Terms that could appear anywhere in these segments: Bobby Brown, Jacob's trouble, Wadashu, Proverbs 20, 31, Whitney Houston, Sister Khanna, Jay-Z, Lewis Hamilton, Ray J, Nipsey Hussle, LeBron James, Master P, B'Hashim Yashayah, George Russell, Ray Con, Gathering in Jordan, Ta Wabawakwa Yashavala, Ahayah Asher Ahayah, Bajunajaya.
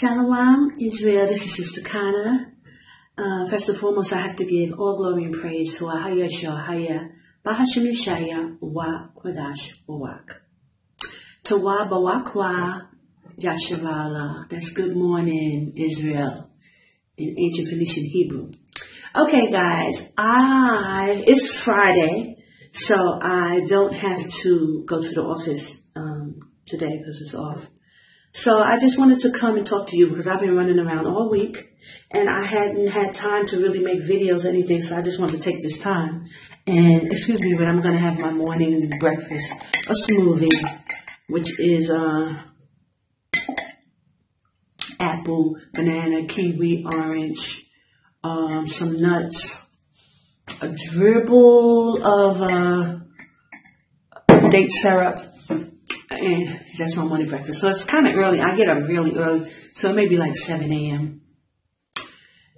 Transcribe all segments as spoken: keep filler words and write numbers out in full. Shalom, Israel. This is Sister Khanna. Uh, first and foremost, I have to give all glory and praise to Ahayah Asher Ahayah, B'Hashim Yashayah, Wadashu Waak. Ta Wabawakwa Yashavala. That's good morning, Israel, in ancient Phoenician Hebrew. Okay, guys, I it's Friday, so I don't have to go to the office um, today because it's off. So I just wanted to come and talk to you because I've been running around all week and I hadn't had time to really make videos or anything. So I just wanted to take this time and excuse me, but I'm going to have my morning breakfast, a smoothie, which is uh, apple, banana, kiwi, orange, um, some nuts, a dribble of uh, date syrup. And that's my morning breakfast. So it's kind of early. I get up really early. So it may be like seven A M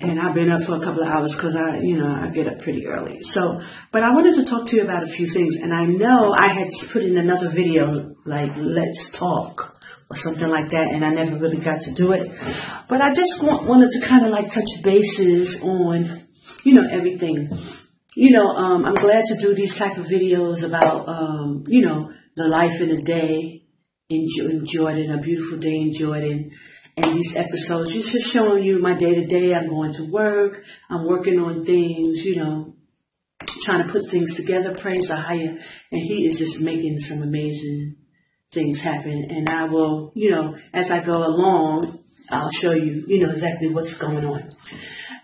And I've been up for a couple of hours because I, you know, I get up pretty early. So, but I wanted to talk to you about a few things. And I know I had put in another video like, let's talk or something like that. And I never really got to do it. But I just want, wanted to kind of like touch bases on, you know, everything. You know, um, I'm glad to do these type of videos about, um, you know, the life in a day in Jordan, a beautiful day in Jordan. And these episodes, it's just showing you my day-to-day. I'm going to work. I'm working on things, you know, trying to put things together. Praise Ahayah. And he is just making some amazing things happen. And I will, you know, as I go along, I'll show you, you know, exactly what's going on.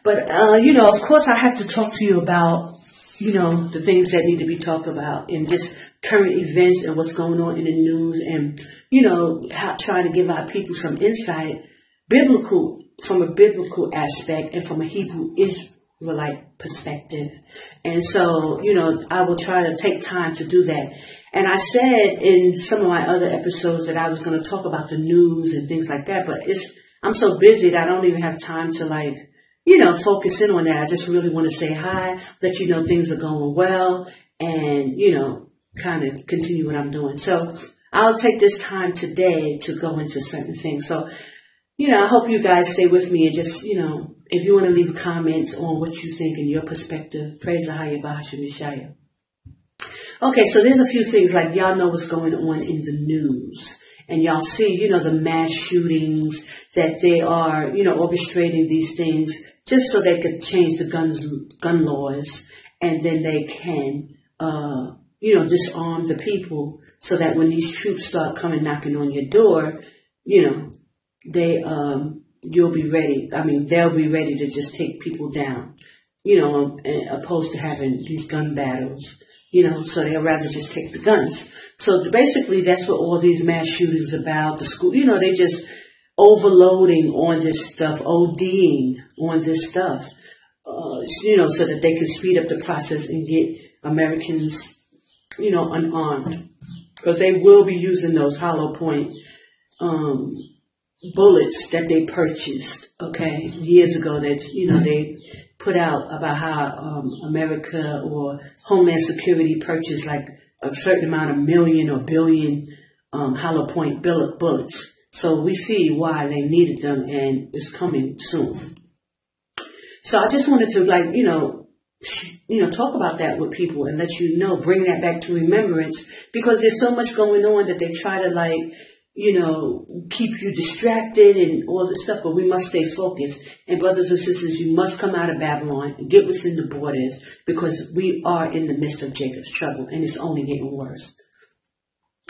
But, uh, you know, of course I have to talk to you about, you know, the things that need to be talked about and just current events and what's going on in the news and, you know, how, trying to give our people some insight, biblical, from a biblical aspect and from a Hebrew Israelite perspective. And so, you know, I will try to take time to do that. And I said in some of my other episodes that I was going to talk about the news and things like that, but it's, I'm so busy that I don't even have time to like, you know, focus in on that. I just really want to say hi, let you know things are going well, and, you know, kind of continue what I'm doing. So I'll take this time today to go into certain things. So, you know, I hope you guys stay with me and just, you know, if you want to leave comments on what you think and your perspective, praise Ahayah B'Hashim Yashayah. Okay, so there's a few things, like y'all know what's going on in the news. And y'all see, you know, the mass shootings, that they are, you know, orchestrating these things just so they could change the guns, gun laws, and then they can, uh, you know, disarm the people so that when these troops start coming knocking on your door, you know, they, um, you'll be ready. I mean, they'll be ready to just take people down, you know, opposed to having these gun battles. You know, so they'll rather just take the guns. So basically that's what all these mass shootings about, the school, you know, they just overloading on this stuff, ODing on this stuff, uh, you know, so that they can speed up the process and get Americans, you know, unarmed. Because they will be using those hollow point um, bullets that they purchased, okay, years ago that, you know, they put out about how um, America or Homeland Security purchased like a certain amount of million or billion um, hollow point bullet bullets. So we see why they needed them, and it's coming soon. So I just wanted to like, you know, you know, talk about that with people and let you know, bring that back to remembrance, because there's so much going on that they try to like, you know, keep you distracted and all this stuff, but we must stay focused. And brothers and sisters, you must come out of Babylon and get within the borders, because we are in the midst of Jacob's trouble and it's only getting worse.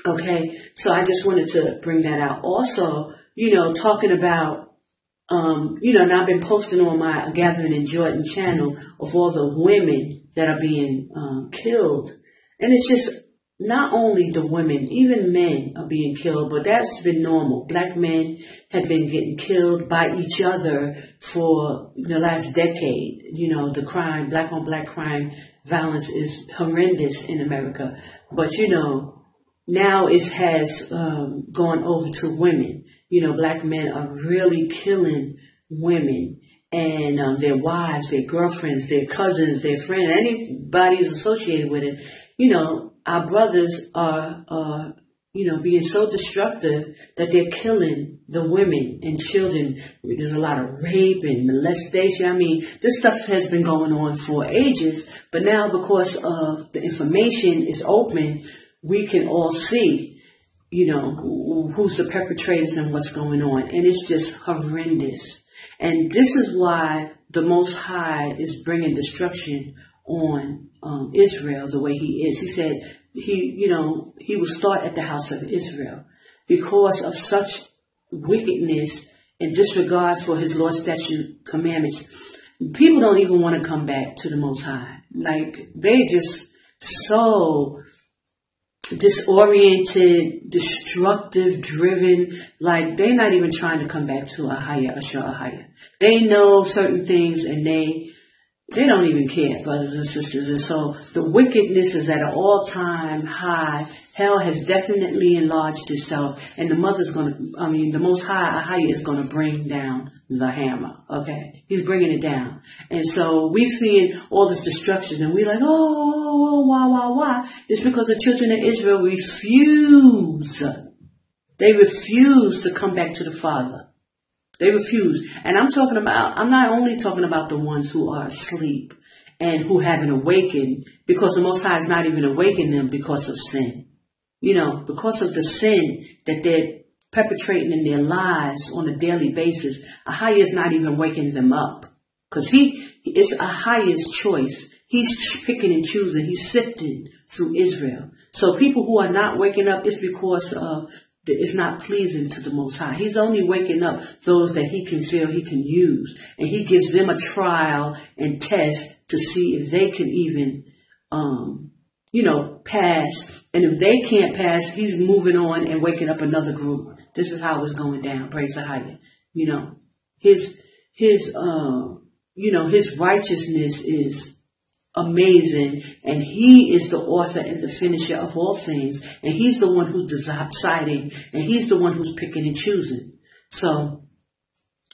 Okay, so I just wanted to bring that out. Also, you know, talking about, um, you know, and I've been posting on my Gathering in Jordan channel of all the women that are being um, killed. And it's just, not only the women, even men are being killed, but that's been normal. Black men have been getting killed by each other for the last decade. You know, the crime, black on black crime, violence is horrendous in America. But, you know, now it has um, gone over to women. You know, black men are really killing women and um, their wives, their girlfriends, their cousins, their friends, anybody who's associated with it, you know. Our brothers are, uh, you know, being so destructive that they're killing the women and children. There's a lot of rape and molestation. I mean, this stuff has been going on for ages, but now because of the information is open, we can all see, you know, who's the perpetrators and what's going on. And it's just horrendous. And this is why the Most High is bringing destruction on um, Israel the way he is. He said, He, you know, he will start at the house of Israel because of such wickedness and disregard for his Lord's statute commandments. People don't even want to come back to the Most High. Like, they just so disoriented, destructive, driven. Like, they're not even trying to come back to Ahayah Asher Ahayah. They know certain things and they... They don't even care, brothers and sisters. And so the wickedness is at an all-time high. Hell has definitely enlarged itself. And the mother's going to, I mean, the Most High, Ahayah, is going to bring down the hammer, okay? He's bringing it down. And so we're seeing all this destruction. And we're like, oh, why, why, why? It's because the children of Israel refuse. They refuse to come back to the Father. They refuse. And I'm talking about, I'm not only talking about the ones who are asleep and who haven't awakened, because the Most High is not even awakening them because of sin. You know, because of the sin that they're perpetrating in their lives on a daily basis, Ahayah is not even waking them up. Because he, it's Ahayah's choice. He's picking and choosing. He's sifting through Israel. So people who are not waking up, it's because of, it's not pleasing to the Most High. He's only waking up those that he can feel he can use. And he gives them a trial and test to see if they can even, um, you know, pass. And if they can't pass, he's moving on and waking up another group. This is how it's going down. Praise the High. You know, his, his, uh, you know, his righteousness is amazing, and he is the author and the finisher of all things, and he's the one who's deciding, and he's the one who's picking and choosing. So,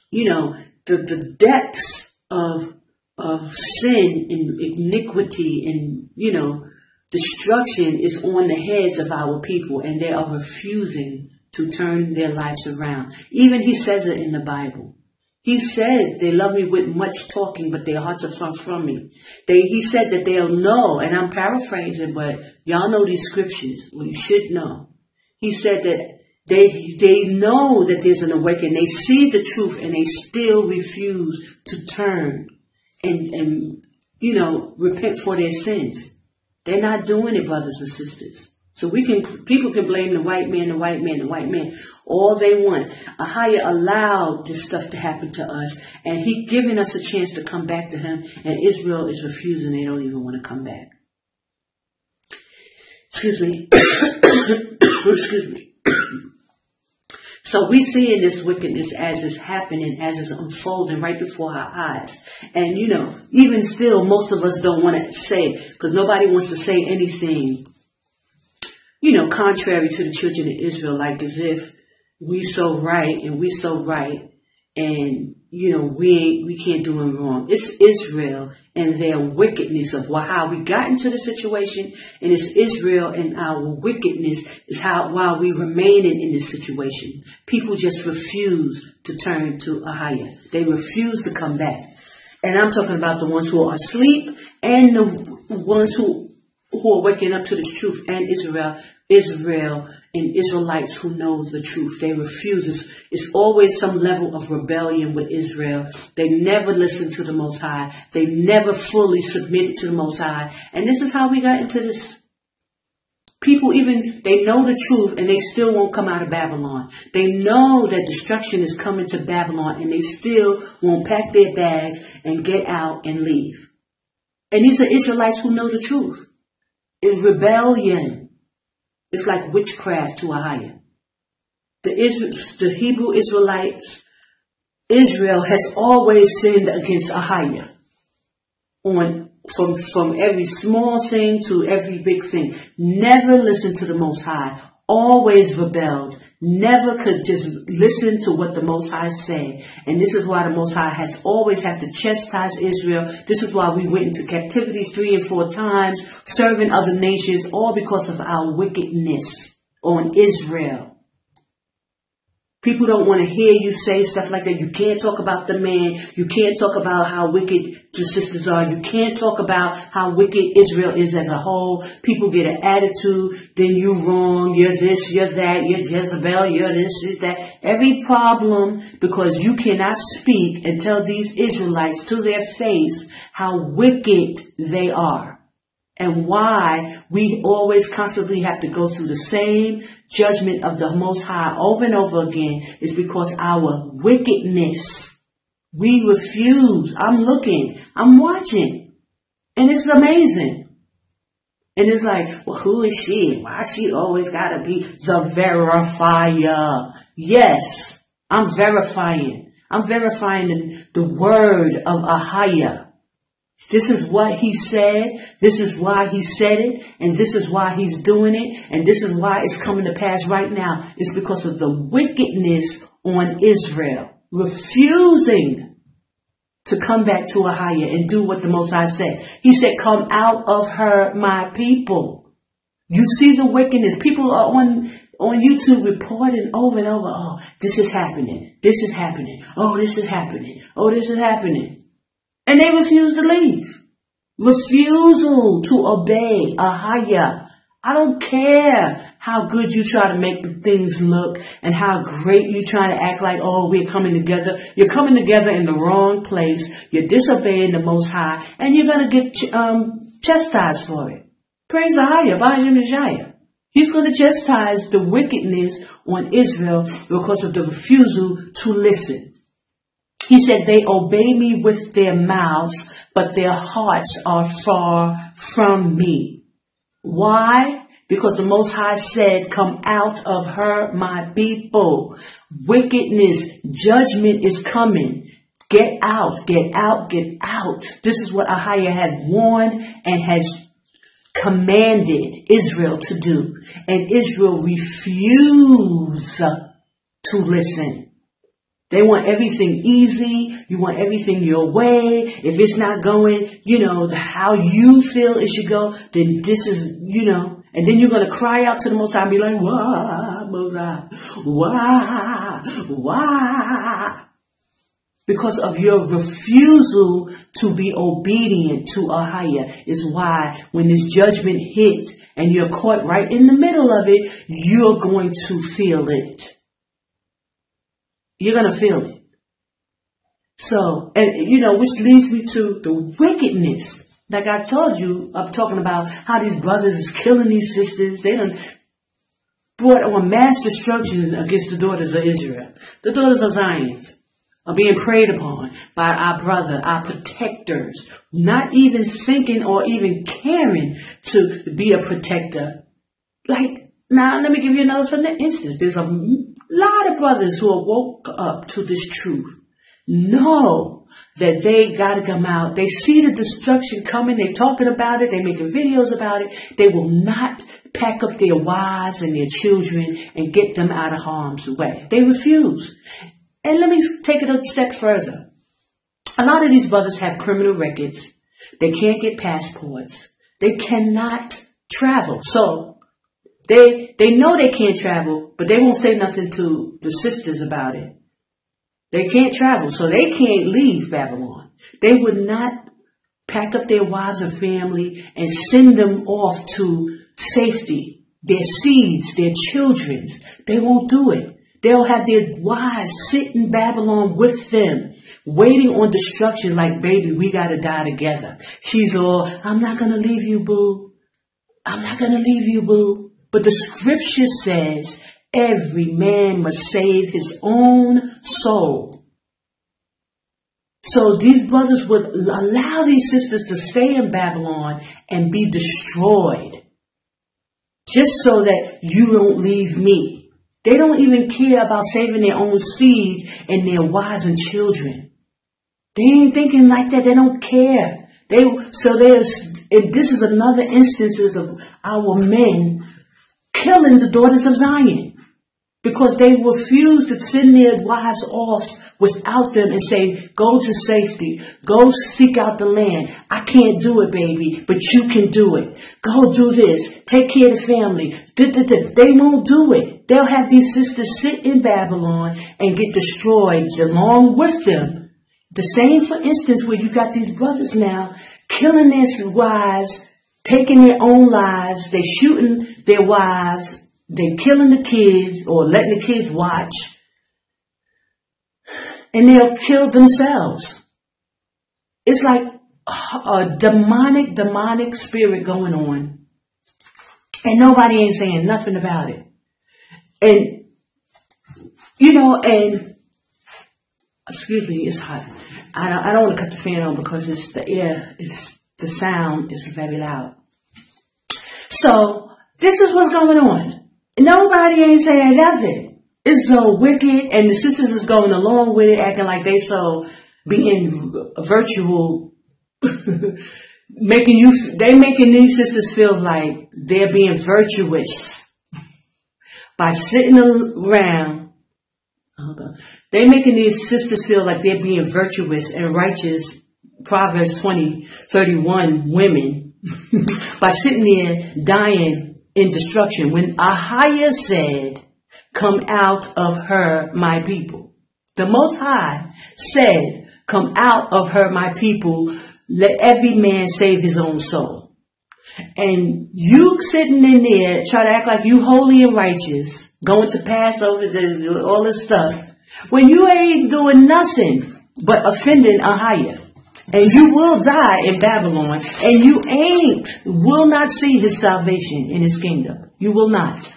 you know, the, the depths of of sin and iniquity and, you know, destruction is on the heads of our people, and they are refusing to turn their lives around. Even he says it in the Bible. He said, they love me with much talking, but their hearts are far from me. They, he said that they'll know, and I'm paraphrasing, but y'all know these scriptures. Well, you should know. He said that they, they know that there's an awakening. They see the truth, and they still refuse to turn and, and, you know, repent for their sins. They're not doing it, brothers and sisters. So we can, people can blame the white man, the white man, the white man, all they want. Ahayah allowed this stuff to happen to us, and he giving us a chance to come back to him, and Israel is refusing. They don't even want to come back. Excuse me. Excuse me. So we seeing this wickedness as it's happening, as it's unfolding right before our eyes. And, you know, even still, most of us don't want to say, because nobody wants to say anything, you know, contrary to the children of Israel, like as if we so right and we so right and, you know, we ain't, we can't do them wrong. It's Israel and their wickedness of how we got into the situation, and it's Israel and our wickedness is how, while we remaining in this situation. People just refuse to turn to Ahayah. They refuse to come back. And I'm talking about the ones who are asleep and the ones who who are waking up to this truth, and Israel, Israel and Israelites who know the truth. They refuse. It's, it's always some level of rebellion with Israel. They never listen to the Most High. They never fully submitted to the Most High. And this is how we got into this. People even, they know the truth and they still won't come out of Babylon. They know that destruction is coming to Babylon, and they still won't pack their bags and get out and leave. And these are Israelites who know the truth. Is rebellion. It's like witchcraft to Ahayah. The, Israel, the Hebrew Israelites, Israel has always sinned against Ahayah. On from, from every small thing to every big thing. Never listened to the Most High. Always rebelled. Never could just listen to what the Most High said. And this is why the Most High has always had to chastise Israel. This is why we went into captivity three and four times, serving other nations, all because of our wickedness. on Israel. People don't want to hear you say stuff like that. You can't talk about the man. You can't talk about how wicked your sisters are. You can't talk about how wicked Israel is as a whole. People get an attitude. Then you're wrong. You're this, you're that. You're Jezebel. You're this, you're that. Every problem, because you cannot speak and tell these Israelites to their face how wicked they are. And why we always constantly have to go through the same judgment of the Most High over and over again is because our wickedness. We refuse. I'm looking. I'm watching. And it's amazing. And it's like, well, who is she? Why she always got to be the verifier? Yes, I'm verifying. I'm verifying the, the word of Ahayah. This is what he said, this is why he said it, and this is why he's doing it, and this is why it's coming to pass right now. It's because of the wickedness on Israel, refusing to come back to Ahayah and do what the Most High said. He said, come out of her, my people. You see the wickedness. People are on... on YouTube reporting over and over, oh, this is happening, this is happening, oh, this is happening, oh, this is happening. And they refuse to leave. Refusal to obey Ahayah. I don't care how good you try to make things look and how great you try to act like, oh, we're coming together. You're coming together in the wrong place. You're disobeying the Most High. And you're going to get um, chastised for it. Praise Ahayah, Bajunajaya. He's going to chastise the wickedness on Israel because of the refusal to listen. He said, they obey me with their mouths, but their hearts are far from me. Why? Because the Most High said, come out of her, my people. Wickedness, judgment is coming. Get out, get out, get out. This is what Ahayah had warned and has commanded Israel to do. And Israel refused to listen. They want everything easy. You want everything your way. If it's not going, you know, how you feel it should go, then this is, you know, and then you're going to cry out to the Most High and be like, why, Most High? Why? Why? Because of your refusal to be obedient to Ahayah is why when this judgment hits and you're caught right in the middle of it, you're going to feel it. You're going to feel it. So, and you know, which leads me to the wickedness. Like I told you, I'm talking about how these brothers is killing these sisters. They done brought on mass destruction against the daughters of Israel. The daughters of Zion are being preyed upon by our brother, our protectors, not even thinking or even caring to be a protector. Like, now, let me give you another instance. There's a... A lot of brothers who are woke up to this truth know that they got to come out. They see the destruction coming. They're talking about it. They're making videos about it. They will not pack up their wives and their children and get them out of harm's way. They refuse. And let me take it a step further. A lot of these brothers have criminal records. They can't get passports. They cannot travel. So They they know they can't travel, but they won't say nothing to the sisters about it. They can't travel, so they can't leave Babylon. They would not pack up their wives and family and send them off to safety, their seeds, their children's. They won't do it. They'll have their wives sit in Babylon with them, waiting on destruction like, baby, we got to die together. She's all, I'm not going to leave you, boo. I'm not going to leave you, boo. But the scripture says every man must save his own soul. So these brothers would allow these sisters to stay in Babylon and be destroyed. Just so that you don't leave me. They don't even care about saving their own seed and their wives and children. They ain't thinking like that. They don't care. They So there's, and this is another instance of our men killing the daughters of Zion. because they refuse to send their wives off without them and say, go to safety. Go seek out the land. I can't do it, baby, but you can do it. Go do this. Take care of the family. They won't do it. They'll have these sisters sit in Babylon and get destroyed along with them. The same, for instance, where you got these brothers now killing their wives, taking their own lives, they shooting their wives, they killing the kids or letting the kids watch, and they'll kill themselves. It's like a demonic, demonic spirit going on, and nobody ain't saying nothing about it. And, you know, and, excuse me, it's hot. I don't, I don't want to cut the fan on because it's the air, it's the sound is very loud. So this is what's going on. Nobody ain't saying nothing. It's so wicked, and the sisters is going along with it, acting like they so being virtual, making you. They making these sisters feel like they're being virtuous by sitting around. Hold on. They making these sisters feel like they're being virtuous and righteous. Proverbs twenty, thirty-one women by sitting there dying in destruction. When Ahayah said, come out of her, my people. The Most High said, come out of her, my people. Let every man save his own soul. And you sitting in there, try to act like you holy and righteous, going to Passover, all this stuff, when you ain't doing nothing but offending Ahayah. And you will die in Babylon, and you ain't, will not see his salvation in his kingdom. You will not.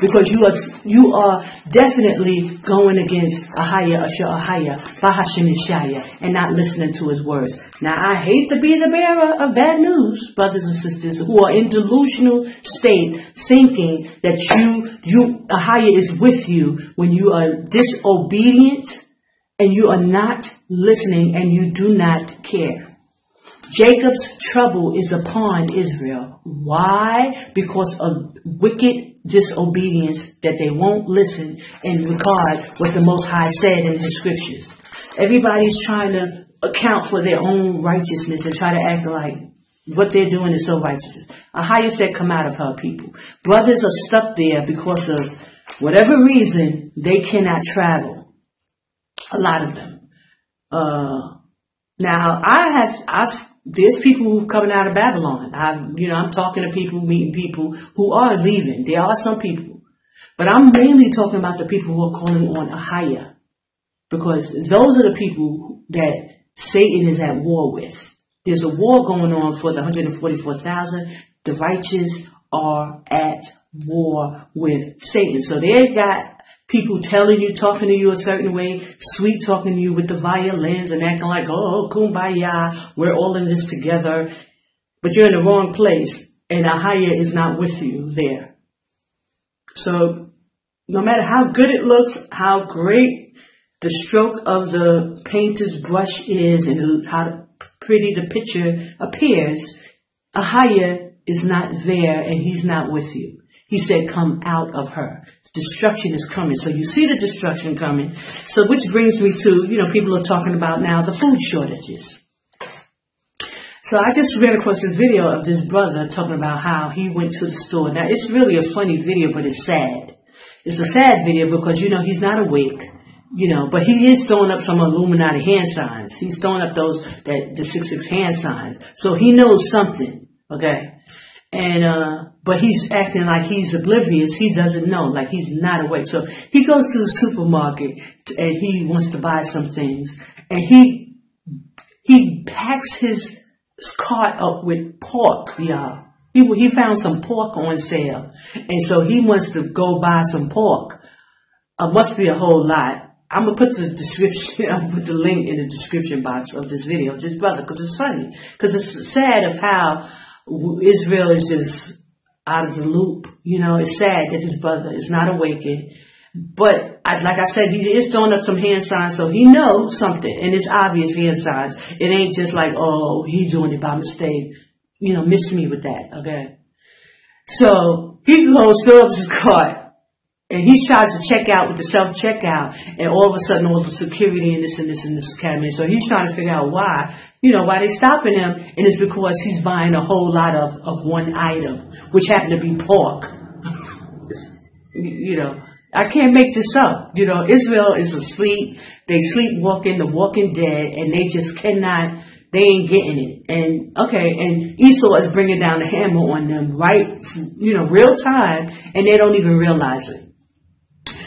Because you are, you are definitely going against Ahayah Asher Ahayah, B'Hashim Yashayah, and not listening to his words. Now, I hate to be the bearer of bad news, brothers and sisters, who are in delusional state, thinking that you, you, Ahayah is with you when you are disobedient, and you are not listening, and you do not care. Jacob's trouble is upon Israel. Why? Because of wicked disobedience that they won't listen and regard what the Most High said in his scriptures. Everybody's trying to account for their own righteousness and try to act like what they're doing is so righteous. Ahayah said, come out of her, people. Brothers are stuck there because of whatever reason they cannot travel. A lot of them. Uh, now I have, I've, there's people who are coming out of Babylon. I, you know, I'm talking to people, meeting people who are leaving. There are some people, but I'm mainly talking about the people who are calling on Ahayah, because those are the people that Satan is at war with. There's a war going on for the one hundred forty-four thousand. The righteous are at war with Satan. So they got people telling you, talking to you a certain way, sweet talking to you with the violins and acting like, oh, kumbaya, we're all in this together. But you're in the wrong place, and Ahayah is not with you there. So no matter how good it looks, how great the stroke of the painter's brush is and how pretty the picture appears, Ahayah is not there, and he's not with you. He said, come out of her. Destruction is coming. So you see the destruction coming. So which brings me to, you know, people are talking about now the food shortages. So I just ran across this video of this brother talking about how he went to the store. Now, it's really a funny video, but it's sad. It's a sad video because, you know, he's not awake, you know, but he is throwing up some Illuminati hand signs. He's throwing up those, that the six six hand signs. So he knows something, okay? And, uh, but he's acting like he's oblivious. He doesn't know, like he's not awake. So he goes to the supermarket and he wants to buy some things. And he, he packs his cart up with pork, y'all. He, he found some pork on sale. And so he wants to go buy some pork. Uh, must be a whole lot. I'm going to put the description, I'm going to put the link in the description box of this video, this brother, because it's funny. Because it's sad of how Israel is just out of the loop. You know, it's sad that his brother is not awakened. But I, like I said, he is throwing up some hand signs, so he knows something. And it's obvious hand signs. It ain't just like, oh, he's doing it by mistake. You know, miss me with that, okay? So he goes, fills his cart. And he tried to check out with the self-checkout, and all of a sudden all the security and this and this and this came in. So he's trying to figure out why, you know, why they stopping him. And it's because he's buying a whole lot of, of one item, which happened to be pork. You know, I can't make this up. You know, Israel is asleep. They sleepwalk in the walking dead, and they just cannot, they ain't getting it. And, okay, and Esau is bringing down the hammer on them right, you know, real time, and they don't even realize it.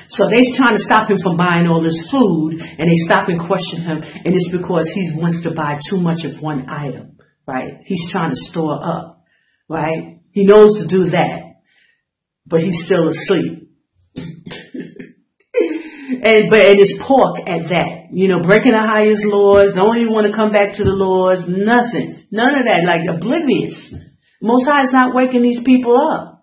So they're trying to stop him from buying all this food, and they stop and question him, and it's because he wants to buy too much of one item, right? He's trying to store up, right? He knows to do that, but he's still asleep. and But it is pork at that, you know, breaking the highest laws, don't even want to come back to the laws, nothing, none of that, like oblivious. Most High is not waking these people up.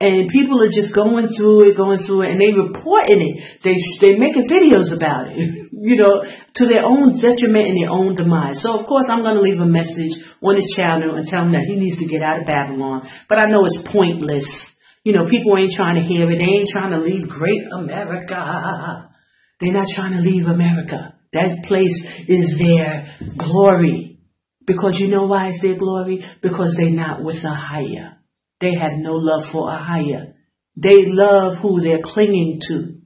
And people are just going through it, going through it, and they reporting it. They, they're making videos about it, you know, to their own detriment and their own demise. So, of course, I'm going to leave a message on his channel and tell him that he needs to get out of Babylon. But I know it's pointless. You know, people ain't trying to hear it. They ain't trying to leave great America. They're not trying to leave America. That place is their glory. Because you know why it's their glory? Because they're not with a higher. They have no love for Ahayah. They love who they're clinging to.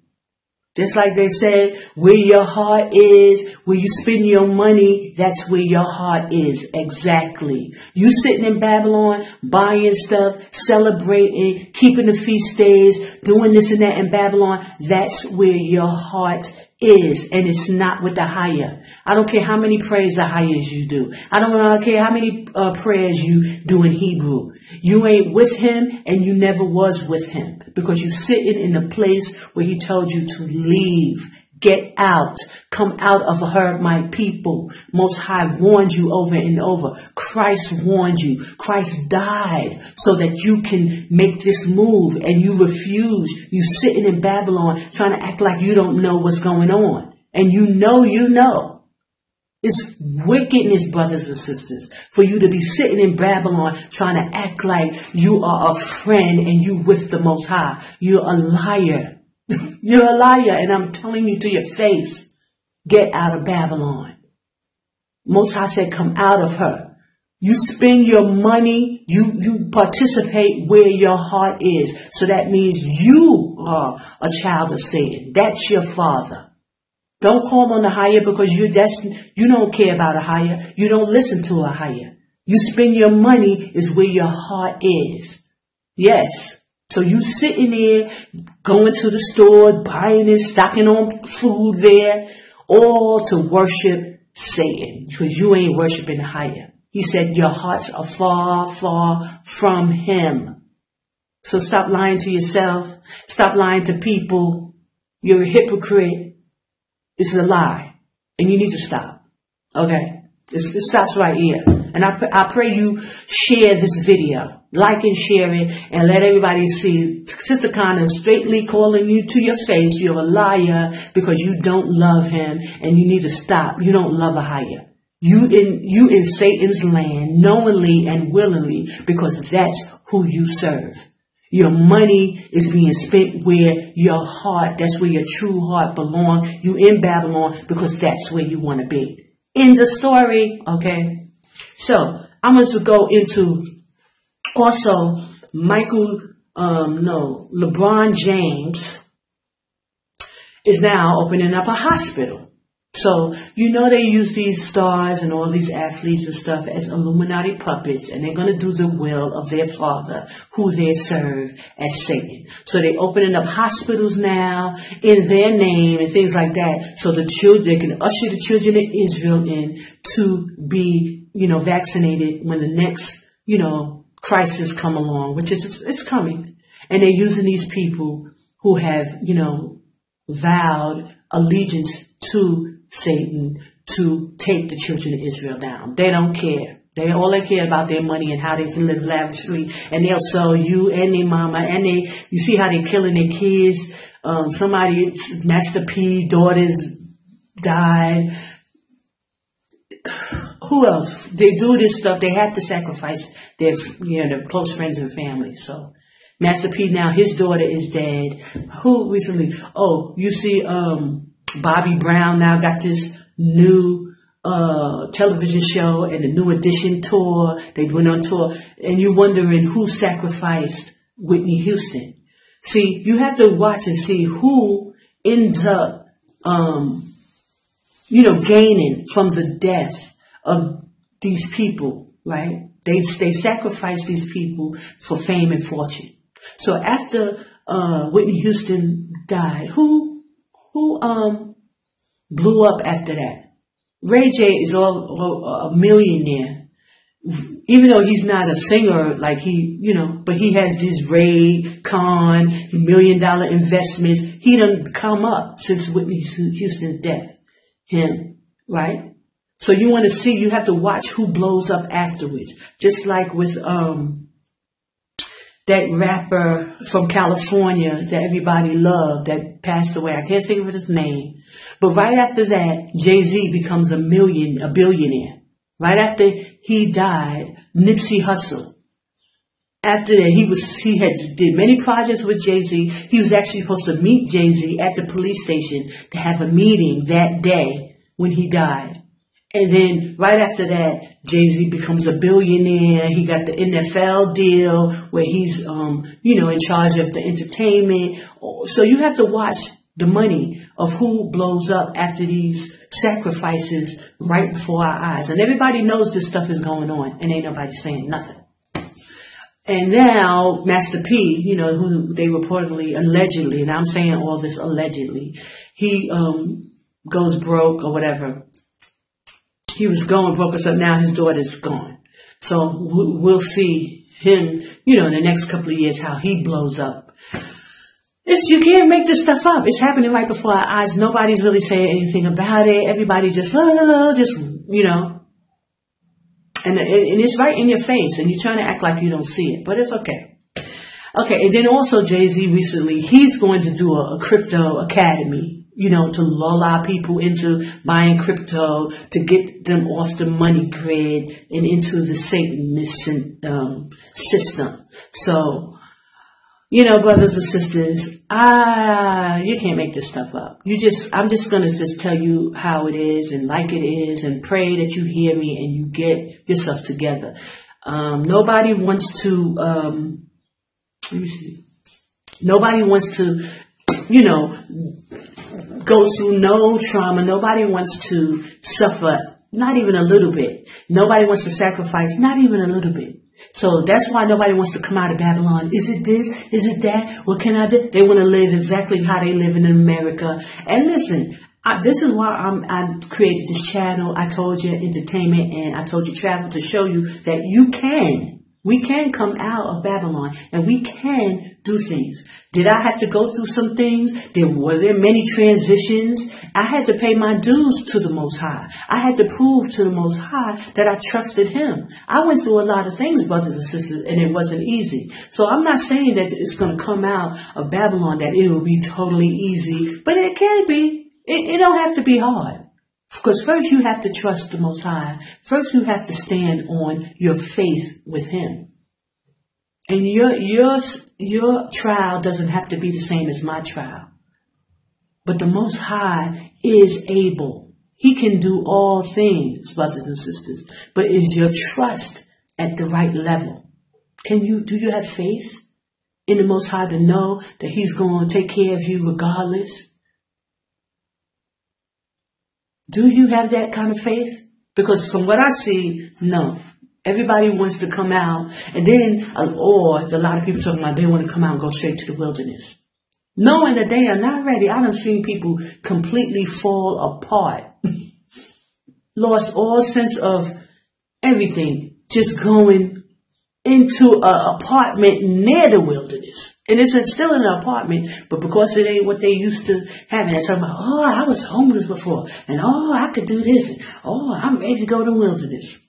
Just like they said, where your heart is, where you spend your money, that's where your heart is. Exactly. You sitting in Babylon, buying stuff, celebrating, keeping the feast days, doing this and that in Babylon, that's where your heart is. Is and it's not with the higher. I don't care how many prayers the highest you do. I don't, I don't care how many uh, prayers you do in Hebrew. You ain't with him, and you never was with him, because you sitting in the place where he told you to leave. Get out. Come out of her, my people. Most High warned you over and over. Christ warned you. Christ died so that you can make this move, and you refuse. You sitting in Babylon trying to act like you don't know what's going on. And you know, you know. It's wickedness, brothers and sisters, for you to be sitting in Babylon trying to act like you are a friend and you with the Most High. You're a liar. You're a liar, and I'm telling you to your face, get out of Babylon. Most High said, come out of her. You spend your money, you, you participate where your heart is. So that means you are a child of Satan. That's your father. Don't call on the higher, because you that's you don't care about a higher. You don't listen to a higher. You spend your money is where your heart is. Yes. So you sitting there, going to the store, buying it, stocking on food there, all to worship Satan, because you ain't worshiping the higher. He said your hearts are far, far from him. So stop lying to yourself. Stop lying to people. You're a hypocrite. It's a lie. And you need to stop. Okay? It's, it stops right here. And I, I pray you share this video. Like and share it, and let everybody see Sister Khanna straightly calling you to your face. You're a liar because you don't love him, and you need to stop. You don't love Ahayah. You in, you in Satan's land knowingly and willingly, because that's who you serve. Your money is being spent where your heart, that's where your true heart belongs. You in Babylon because that's where you want to be. End the story, okay? So, I'm going to go into... Also, Michael, um, no, LeBron James is now opening up a hospital. So, you know, they use these stars and all these athletes and stuff as Illuminati puppets, and they're going to do the will of their father, who they serve as Satan. So they're opening up hospitals now in their name and things like that, so the children, they can usher the children of Israel in to be, you know, vaccinated when the next, you know, crisis come along, which is, it's coming. And they're using these people who have, you know, vowed allegiance to Satan to take the children of Israel down. They don't care. They all they care about their money and how they can live lavishly. And they'll sell you and their mama. And they, you see how they're killing their kids. Um, somebody, Master P, daughters died. Who else? They do this stuff. They have to sacrifice their, you know, their close friends and family. So, Master P, now his daughter is dead. Who recently? Oh, you see, um, Bobby Brown now got this new uh, television show and a new edition tour. They went on tour. And you're wondering who sacrificed Whitney Houston. See, you have to watch and see who ends up, um, you know, gaining from the death of these people, right? They, they sacrificed these people for fame and fortune. So after uh, Whitney Houston died, who who um blew up after that? Ray J is all a millionaire, even though he's not a singer like he, you know, but he has this Ray Con million dollar investments. He done come up since Whitney Houston's death. Him, right? So you want to see, you have to watch who blows up afterwards. Just like with um that rapper from California that everybody loved that passed away. I can't think of his name. But right after that, Jay-Z becomes a million, a billionaire. Right after he died, Nipsey Hussle. After that, he was he had did many projects with Jay-Z. He was actually supposed to meet Jay-Z at the police station to have a meeting that day when he died. And then right after that, Jay-Z becomes a billionaire. He got the N F L deal where he's, um, you know, in charge of the entertainment. So you have to watch the money of who blows up after these sacrifices right before our eyes. And everybody knows this stuff is going on and ain't nobody saying nothing. And now Master P, you know, who they reportedly, allegedly, and I'm saying all this allegedly, he um, goes broke or whatever. He was going broke us up. Now his daughter's gone. So we'll see him, you know, in the next couple of years, how he blows up. It's, you can't make this stuff up. It's happening right before our eyes. Nobody's really saying anything about it. Everybody just, la, la, la, just, you know. And, and it's right in your face. And you're trying to act like you don't see it. But it's okay. Okay. And then also Jay-Z recently, he's going to do a, a crypto academy. You know, to lull our people into buying crypto, to get them off the money grid and into the Satanist um, system. So, you know, brothers and sisters, ah, you can't make this stuff up. You just, I'm just going to just tell you how it is and like it is and pray that you hear me and you get yourself together. Um, nobody wants to, um, let me see. Nobody wants to, you know, go through no trauma. Nobody wants to suffer, not even a little bit. Nobody wants to sacrifice, not even a little bit. So that's why nobody wants to come out of Babylon. Is it this? Is it that? What can I do? They want to live exactly how they live in America. And listen, I, this is why I'm, I created this channel. I told you entertainment and I told you travel to show you that you can. We can come out of Babylon and we can do things. Did I have to go through some things? There were there many transitions. I had to pay my dues to the Most High. I had to prove to the Most High that I trusted Him. I went through a lot of things, brothers and sisters, and it wasn't easy. So I'm not saying that it's going to come out of Babylon, that it will be totally easy, but it can be. It, it don't have to be hard. Because first you have to trust the Most High. First you have to stand on your faith with Him. And your, your, your trial doesn't have to be the same as my trial. But the Most High is able. He can do all things, brothers and sisters. But is your trust at the right level? Can you, do you have faith in the Most High to know that He's going to take care of you regardless? Do you have that kind of faith? Because from what I see, no. Everybody wants to come out. And then, or a lot of people talking about they want to come out and go straight to the wilderness. Knowing that they are not ready. I done seen people completely fall apart. Lost all sense of everything. Just going into an apartment near the wilderness. And it's still in an apartment, but because it ain't what they used to having, they're talking about, oh, I was homeless before, and oh, I could do this, and oh, I'm ready to go to the wilderness.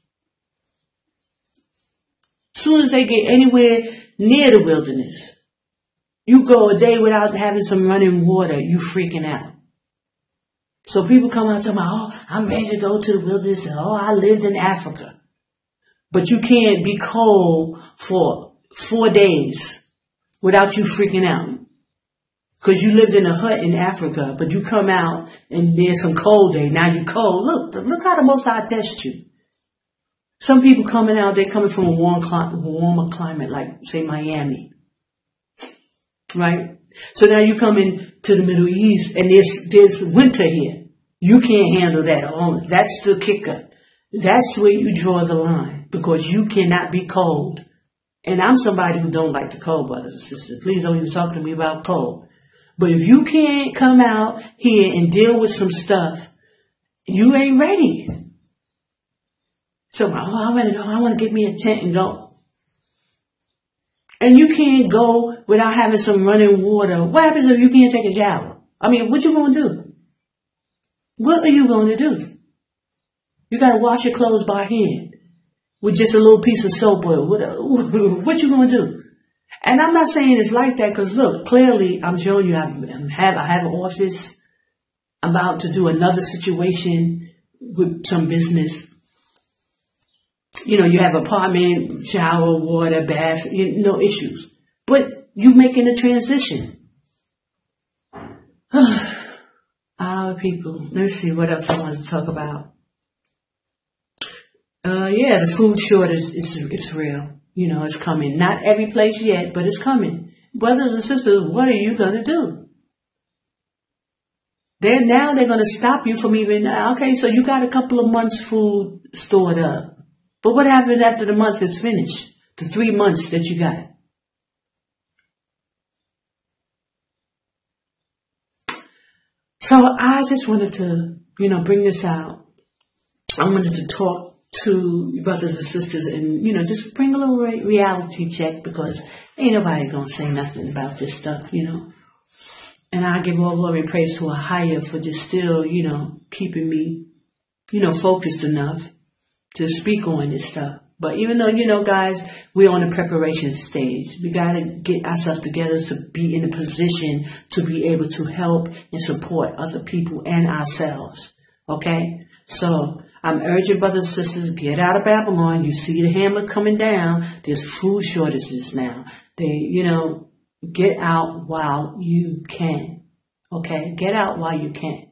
As soon as they get anywhere near the wilderness, you go a day without having some running water, you freaking out. So people come out talking about, oh, I'm ready to go to the wilderness, and oh, I lived in Africa. But you can't be cold for four days. without you freaking out. Because you lived in a hut in Africa, but you come out and there's some cold day. Now you cold. Look, look how the Most High test you. Some people coming out, they're coming from a warm climate, warmer climate, like, say, Miami. Right? So now you come in to the Middle East and there's, there's winter here. You can't handle that alone. That's the kicker. That's where you draw the line, because you cannot be cold. And I'm somebody who don't like the cold, brothers and sisters. Please don't even talk to me about cold. But if you can't come out here and deal with some stuff, you ain't ready. So, oh, I'm ready to go. I want to get me a tent and go. And you can't go without having some running water. What happens if you can't take a shower? I mean, what you going to do? What are you going to do? You got to wash your clothes by hand with just a little piece of soap. Or what, what you going to do? And I'm not saying it's like that, because look, clearly I'm showing you I have, I have an office. I'm about to do another situation with some business. You know, you have apartment, shower, water, bath, you, no issues. But you making a transition. Our people. Let me see what else I wanted to talk about. Uh, yeah, the food shortage is it's real. You know, it's coming. Not every place yet, but it's coming. Brothers and sisters, what are you going to do? They're, now they're going to stop you from even, okay, so you got a couple of months' food stored up. But what happens after the month is finished? The three months that you got. So I just wanted to, you know, bring this out. I wanted to talk to brothers and sisters, and you know, just bring a little re reality check, because ain't nobody gonna say nothing about this stuff, you know. And I give all glory and praise to Ahayah for just still, you know, keeping me, you know, focused enough to speak on this stuff. But even though, you know, guys, we're on the preparation stage, we gotta get ourselves together to be in a position to be able to help and support other people and ourselves. Okay, so. I'm urging brothers and sisters, get out of Babylon. You see the hammer coming down. There's food shortages now. They, you know, get out while you can. Okay? Get out while you can.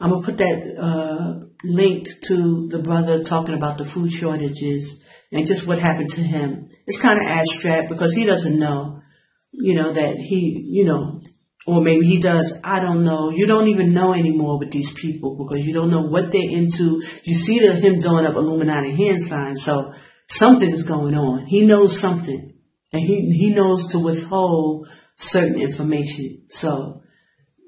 I'm going to put that uh, link to the brother talking about the food shortages and just what happened to him. It's kind of abstract, because he doesn't know. You know, that he, you know, or maybe he does. I don't know. You don't even know anymore with these people, because you don't know what they're into. You see the, him throwing up Illuminati hand signs. So something is going on. He knows something, and he, he knows to withhold certain information. So,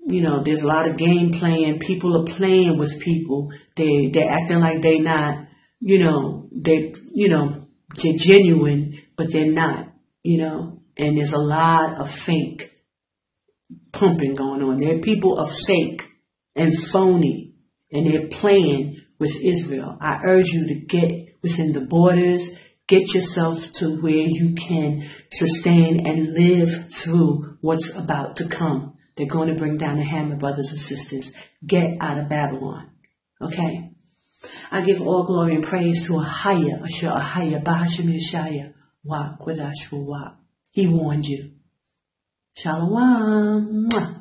you know, there's a lot of game playing. People are playing with people. They, they're acting like they not, you know, they, you know, they're genuine, but they're not, you know. And there's a lot of fake pumping going on. There are people of fake and phony, and they're playing with Israel. I urge you to get within the borders, get yourself to where you can sustain and live through what's about to come. They're going to bring down the hammer, brothers and sisters. Get out of Babylon. Okay? I give all glory and praise to Ahayah Asher Ahayah, B'Hashim Yashayah, Waak, Wadashu, Waak. He warned you. Shalom.